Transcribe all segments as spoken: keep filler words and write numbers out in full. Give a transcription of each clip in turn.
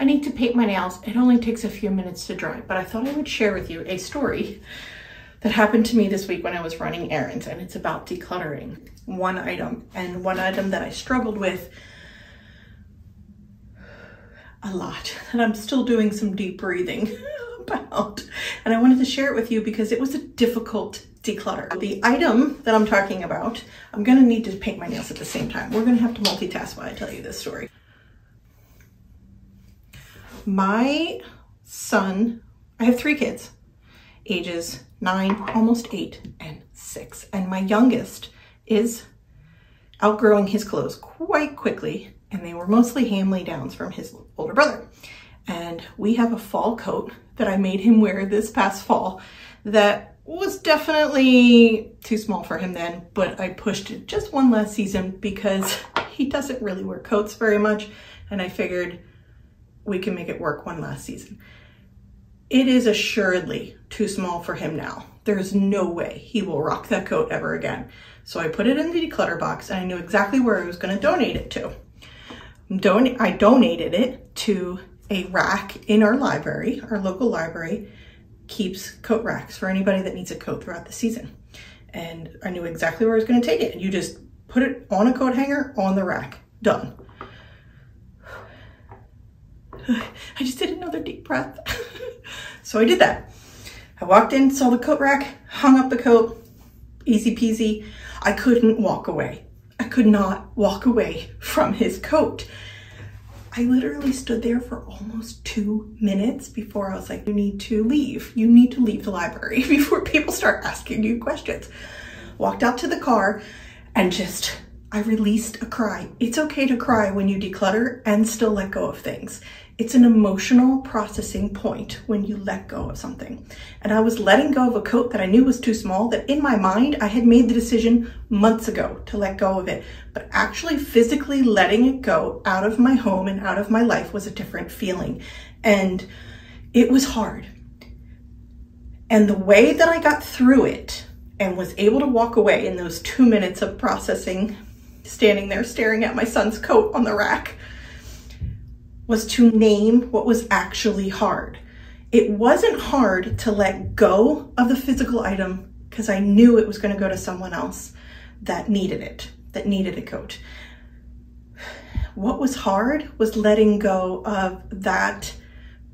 I need to paint my nails. It only takes a few minutes to dry, but I thought I would share with you a story that happened to me this week when I was running errands, and it's about decluttering one item, and one item that I struggled with a lot, and I'm still doing some deep breathing about, and I wanted to share it with you because it was a difficult declutter. The item that I'm talking about, I'm gonna need to paint my nails at the same time. We're gonna have to multitask while I tell you this story. My son, I have three kids, ages nine, almost eight, and six. And my youngest is outgrowing his clothes quite quickly, and they were mostly hand-me-downs from his older brother. And we have a fall coat that I made him wear this past fall that was definitely too small for him then, but I pushed it just one last season because he doesn't really wear coats very much, and I figured we can make it work one last season. It is assuredly too small for him now. There's no way he will rock that coat ever again. So I put it in the declutter box, and I knew exactly where I was gonna donate it to. Don- I donated it to a rack in our library. Our local library keeps coat racks for anybody that needs a coat throughout the season. And I knew exactly where I was gonna take it. You just put it on a coat hanger on the rack, done. I just did another deep breath. So I did that. I walked in, saw the coat rack, hung up the coat, easy peasy. I couldn't walk away. I could not walk away from his coat. I literally stood there for almost two minutes before I was like, you need to leave. You need to leave the library before people start asking you questions. Walked out to the car and just, I released a cry. It's okay to cry when you declutter and still let go of things. It's an emotional processing point when you let go of something. And I was letting go of a coat that I knew was too small, that in my mind, I had made the decision months ago to let go of it, but actually physically letting it go out of my home and out of my life was a different feeling. And it was hard. And the way that I got through it and was able to walk away in those two minutes of processing, standing there staring at my son's coat on the rack, was to name what was actually hard. It wasn't hard to let go of the physical item because I knew it was gonna go to someone else that needed it, that needed a coat. What was hard was letting go of that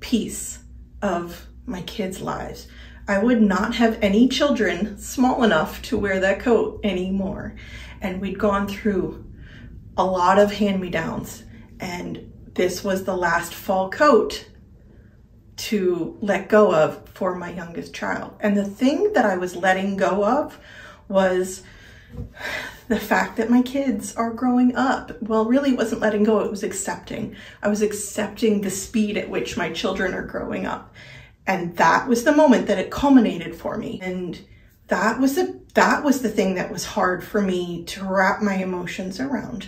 piece of my kids' lives. I would not have any children small enough to wear that coat anymore. And we'd gone through a lot of hand-me-downs, and this was the last fall coat to let go of for my youngest child. And the thing that I was letting go of was the fact that my kids are growing up. Well, really it wasn't letting go, it was accepting. I was accepting the speed at which my children are growing up. And that was the moment that it culminated for me. And that was the, that was the thing that was hard for me to wrap my emotions around.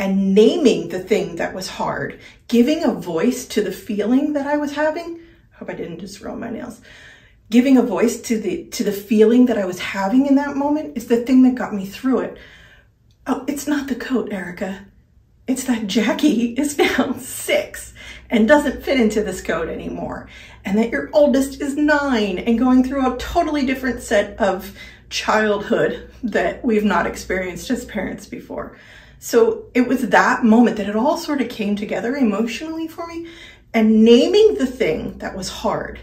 And naming the thing that was hard, giving a voice to the feeling that I was having. I hope I didn't just roll my nails. Giving a voice to the to the feeling that I was having in that moment is the thing that got me through it. Oh, it's not the coat, Erica. It's that Jackie is now six and doesn't fit into this coat anymore. And that your oldest is nine and going through a totally different set of childhood that we've not experienced as parents before. So it was that moment that it all sort of came together emotionally for me, and naming the thing that was hard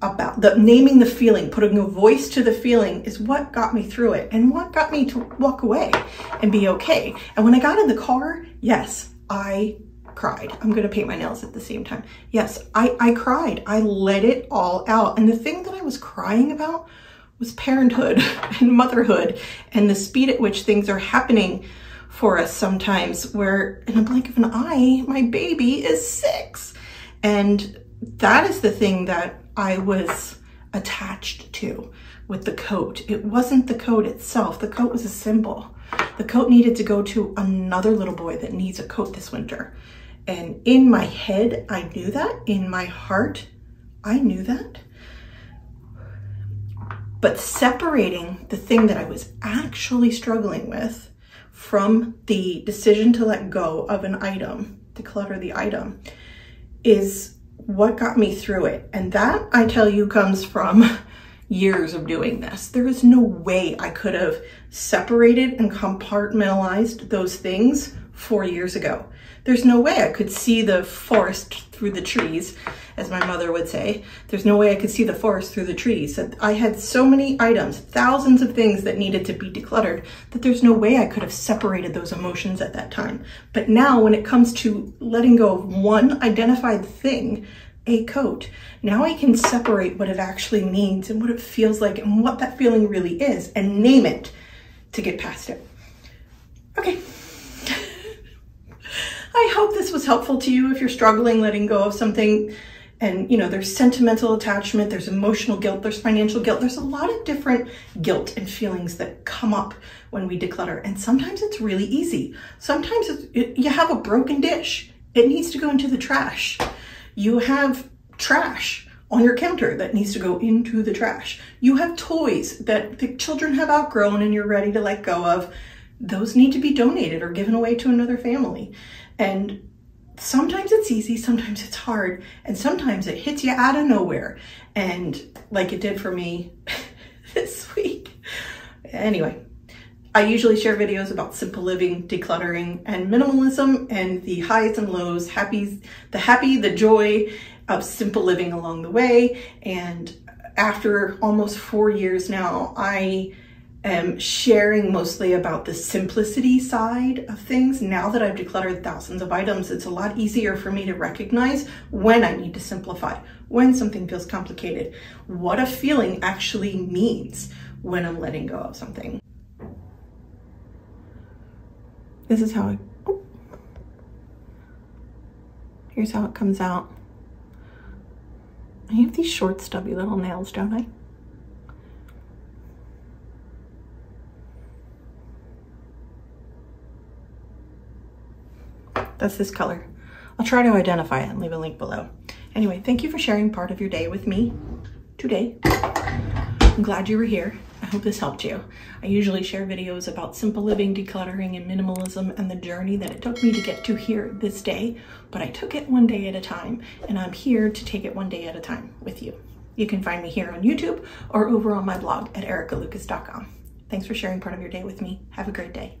about the naming the feeling, putting a voice to the feeling is what got me through it and what got me to walk away and be okay. And when I got in the car, yes, I cried. I'm going to paint my nails at the same time. Yes, I, I cried. I let it all out. And the thing that I was crying about was parenthood and motherhood and the speed at which things are happening for us sometimes, where in a blink of an eye, my baby is six. And that is the thing that I was attached to with the coat. It wasn't the coat itself. The coat was a symbol. The coat needed to go to another little boy that needs a coat this winter. And in my head, I knew that. In my heart, I knew that. But separating the thing that I was actually struggling with from the decision to let go of an item, declutter the item, is what got me through it. And that, I tell you, comes from years of doing this. There is no way I could have separated and compartmentalized those things four years ago. There's no way I could see the forest through the trees, as my mother would say. There's no way I could see the forest through the trees. I had so many items, thousands of things that needed to be decluttered, that there's no way I could have separated those emotions at that time. But now when it comes to letting go of one identified thing, a coat, now I can separate what it actually means and what it feels like and what that feeling really is and name it to get past it. Okay. I hope this was helpful to you if you're struggling letting go of something. And, you know, there's sentimental attachment, there's emotional guilt, there's financial guilt. There's a lot of different guilt and feelings that come up when we declutter. And sometimes it's really easy. Sometimes it's, it, you have a broken dish. It needs to go into the trash. You have trash on your counter that needs to go into the trash. You have toys that the children have outgrown and you're ready to let go of. Those need to be donated or given away to another family. And sometimes it's easy, sometimes it's hard, and sometimes it hits you out of nowhere. And like it did for me this week. Anyway, I usually share videos about simple living, decluttering, and minimalism, and the highs and lows, happy, the happy, the joy of simple living along the way. And after almost four years now, I am sharing mostly about the simplicity side of things. Now that I've decluttered thousands of items, it's a lot easier for me to recognize when I need to simplify, when something feels complicated, what a feeling actually means when I'm letting go of something. This is how it, oh. Here's how it comes out. I have these short, stubby little nails, don't I? That's this color. I'll try to identify it and leave a link below. Anyway, thank you for sharing part of your day with me today. I'm glad you were here. I hope this helped you. I usually share videos about simple living, decluttering, and minimalism and the journey that it took me to get to here this day, but I took it one day at a time, and I'm here to take it one day at a time with you. You can find me here on YouTube or over on my blog at erica lucas dot com. Thanks for sharing part of your day with me. Have a great day.